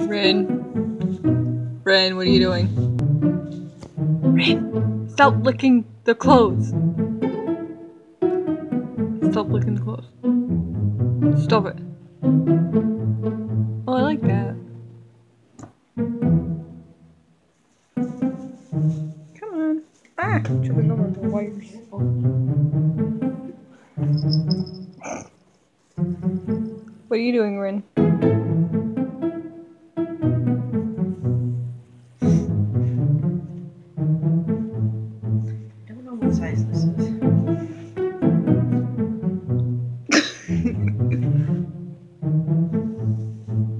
Rin. Rin, what are you doing? Rin, stop licking the clothes. Stop licking the clothes. Stop it. Oh, I like that. Come on. Ah! Tripping over the wires. What are you doing, Rin? I don't know what size this is.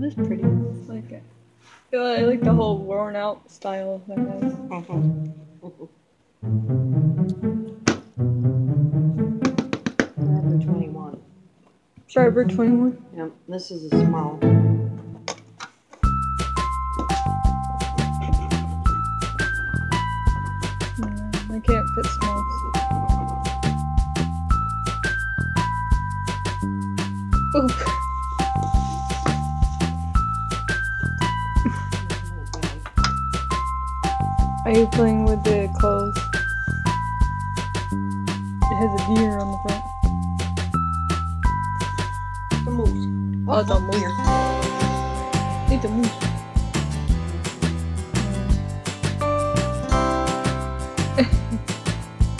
That's pretty. I like it. I like the whole worn out style that has. Forever 21. Forever 21? Yeah, this is a small. I can't fit smalls. Oop. Are you playing with the clothes? It has a deer on the front. It's a moose. Oh, it's a moose. It's a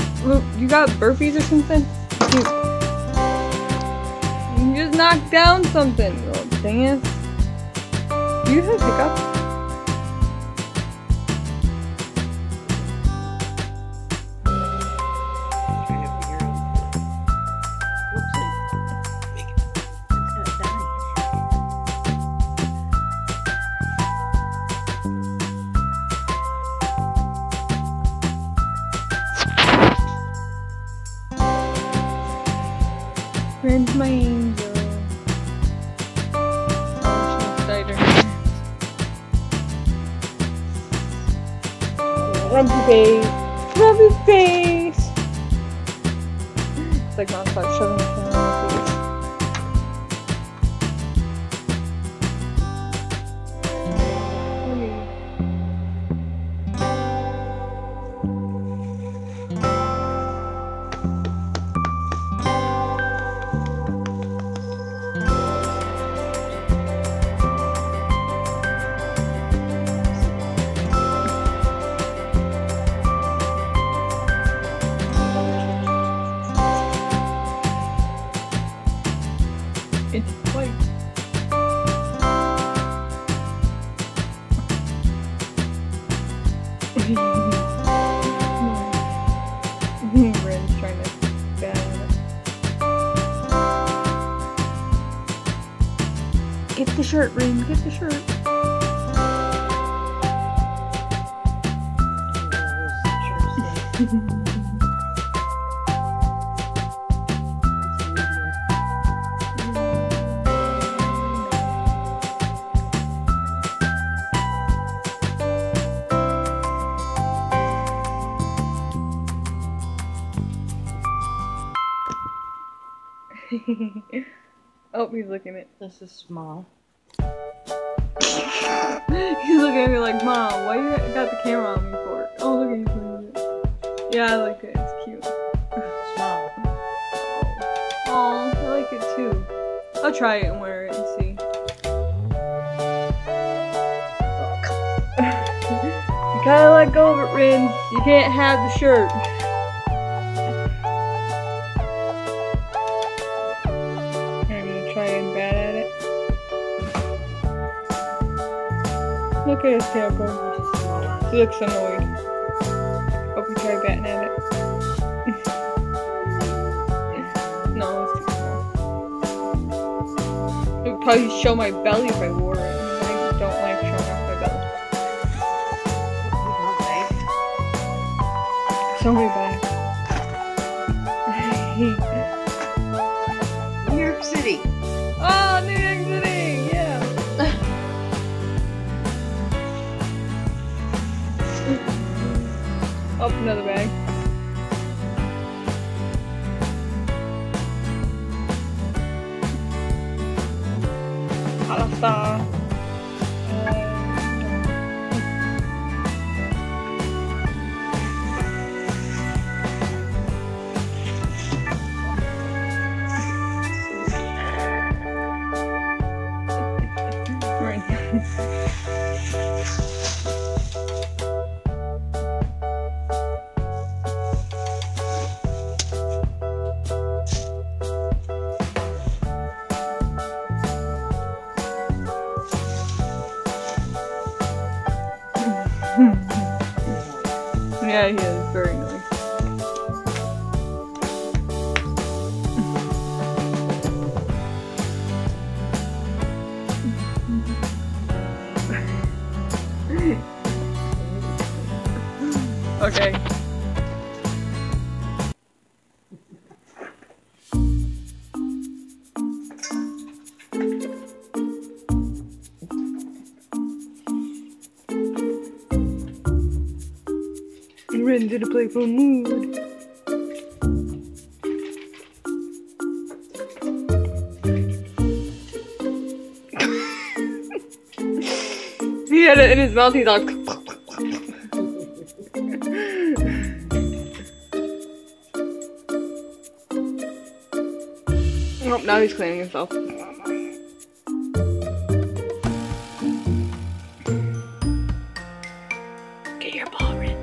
moose. Look, you got burpees or something? You just knocked down something, little dance. Do you have hiccups? Friends, my angel. Rumpy face. Rumpy face. It's like not quite shoving it down my face. It's white. Rin's trying to bad. Get the shirt, Rin. Get the shirt. Oh, he's looking at this is small. He's looking at me like, Mom, why you got the camera on me for? Oh, look at you playing with it. Yeah, I like it. It's cute. It's small. Oh, I like it too. I'll try it and wear it and see. You gotta let go of it, Rin. You can't have the shirt. And bad at it. Look at his tail going. He looks annoyed. Hope you try batting at it. No, it's too small. It would probably show my belly if I wore it. I don't like showing off my belly. So many bags. New York City. Oh, New York City! Yeah! Oh, another bag. I pa. Yeah, he is very nice. Okay. Rin did a playful mood. He had it in his mouth, he's like oh, now he's cleaning himself. Get your ball, Rin.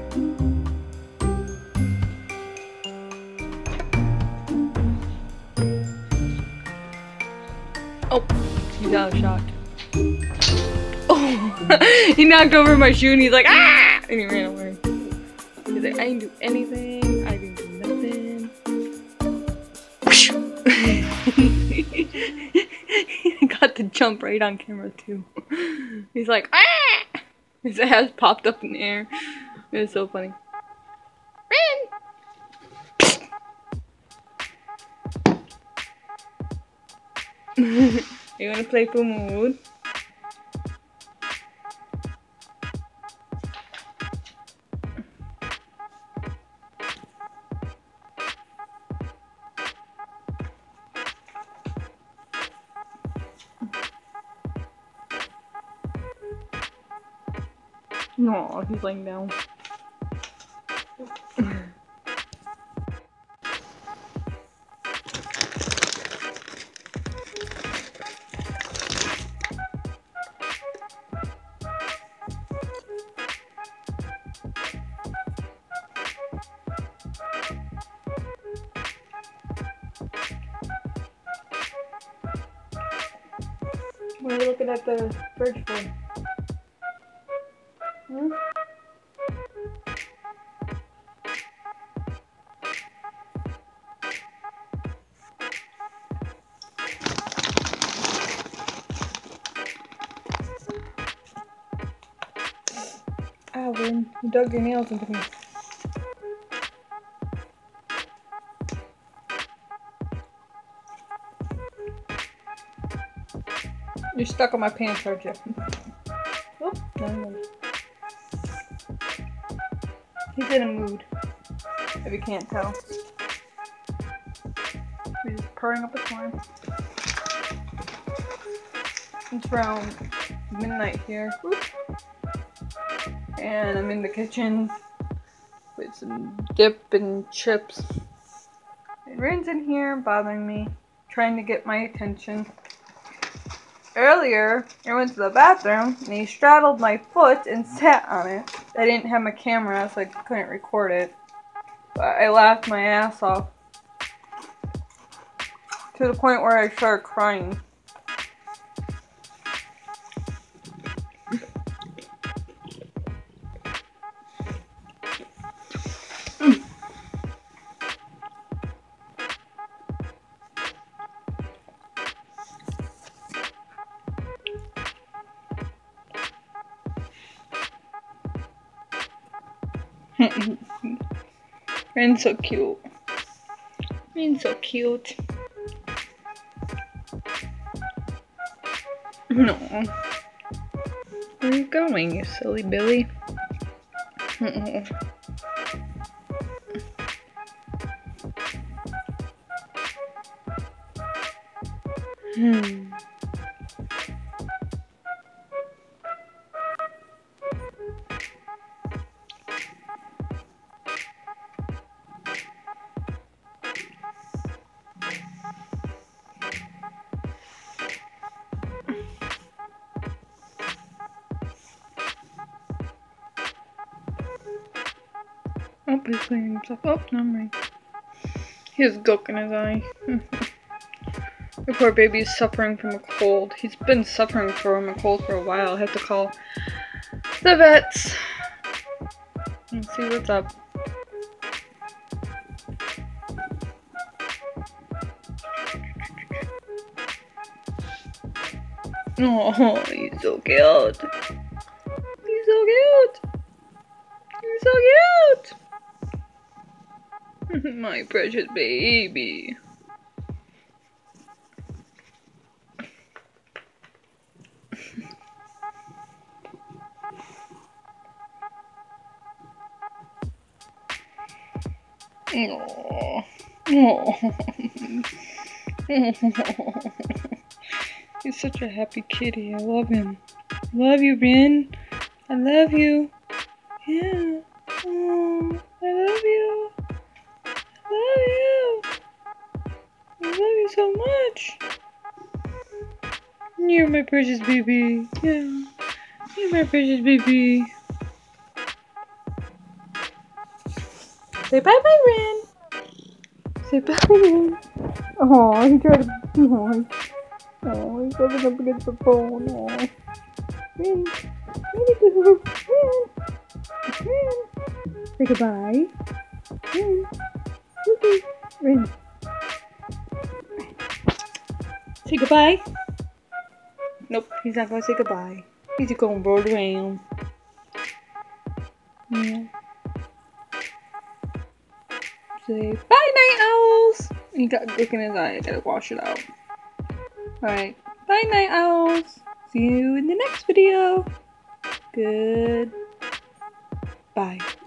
Oh, he's out of shock. Oh, he knocked over my shoe and he's like, ah! And he ran away. He's like, I didn't do anything. I didn't do nothing. He got to jump right on camera too. He's like, ah! His ass popped up in the air. It was so funny. Rin! You wanna play for mood? No, he's laying down. We're looking at the bird food. Hmm? Ah, Rin, you dug your nails into me. You're stuck on my pants, aren't you? Oh, no. He's in a mood, if you can't tell. He's purring up his horn. It's around midnight here. And I'm in the kitchen with some dip and chips. And Rin's in here bothering me, trying to get my attention. Earlier, I went to the bathroom and he straddled my foot and sat on it. I didn't have my camera, so I couldn't record it. But I laughed my ass off to the point where I started crying. Rin's so cute. Rin's so cute. No. Where are you going, you silly Billy? Up he's cleaning himself up, not me. He has gook in his eye. The poor baby is suffering from a cold. He's been suffering from a cold for a while. I have to call the vets and see what's up. Oh, he's so cute. He's so cute. He's so cute. My precious baby. Oh. Oh. He's such a happy kitty. I love him. Love you, Rin. I love you. Yeah. Oh, I love you. I love you. I love you so much. You're my precious baby. Yeah. You're my precious baby. Say bye-bye, Rin. Say bye, Rin. Oh, he tried to... Oh. Oh, he's rubbing up against the phone. Oh, Rin. Rin. Rin. Say goodbye. Rin. Rin. Rin. Say goodbye. Nope, he's not going to say goodbye. He's going to roll around. Yeah. Say bye, night owls. He got a dick in his eye. I gotta wash it out. Alright, bye night owls. See you in the next video. Good. Bye.